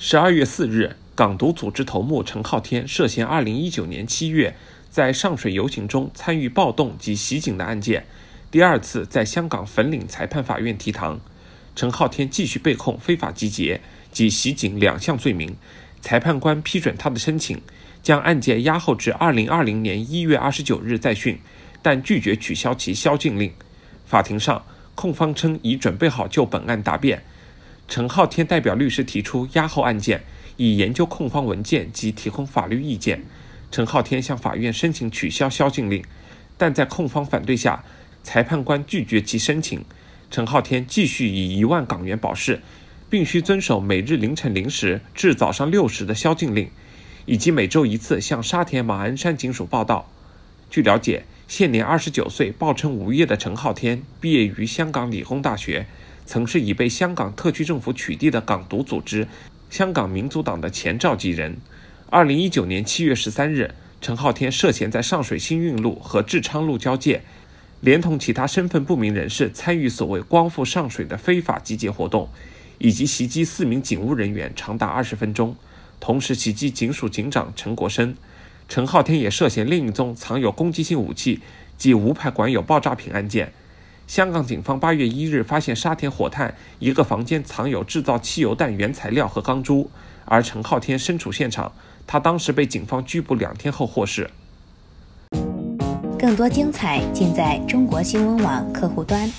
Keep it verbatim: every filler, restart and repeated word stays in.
十二月四日，港独组织头目陈浩天涉嫌二零一九年七月在上水游行中参与暴动及袭警的案件，第二次在香港粉岭裁判法院提堂。陈浩天继续被控非法集结及袭警两项罪名，裁判官批准他的申请，将案件押后至二零二零年一月二十九日再讯，但拒绝取消其宵禁令。法庭上，控方称已准备好就本案答辩。陈浩天代表律师提出押后案件，以研究控方文件及提供法律意见。陈浩天向法院申请取消宵禁令，但在控方反对下，裁判官拒绝其申请。陈浩天继续以一万港元保释，并需遵守每日凌晨零时至早上六时的宵禁令，以及每周一次向沙田马鞍山警署报到。据了解，现年二十九岁、报称无业的陈浩天毕业于香港理工大学，曾是已被香港特区政府取缔的港独组织香港民族党的前召集人。二零一九年七月十三日，陈浩天涉嫌在上水新运路和智昌路交界，连同其他身份不明人士参与所谓光复上水的非法集结活动，以及袭击四名警务人员长达二十分钟，同时袭击警署警长陈国生。陈浩天也涉嫌另一宗藏有攻击性武器及无牌管有爆炸品案件。香港警方八月一日发现沙田火炭一个房间藏有制造汽油弹原材料和钢珠，而陈浩天身处现场，他当时被警方拘捕两天后获释。更多精彩尽在中国新闻网客户端。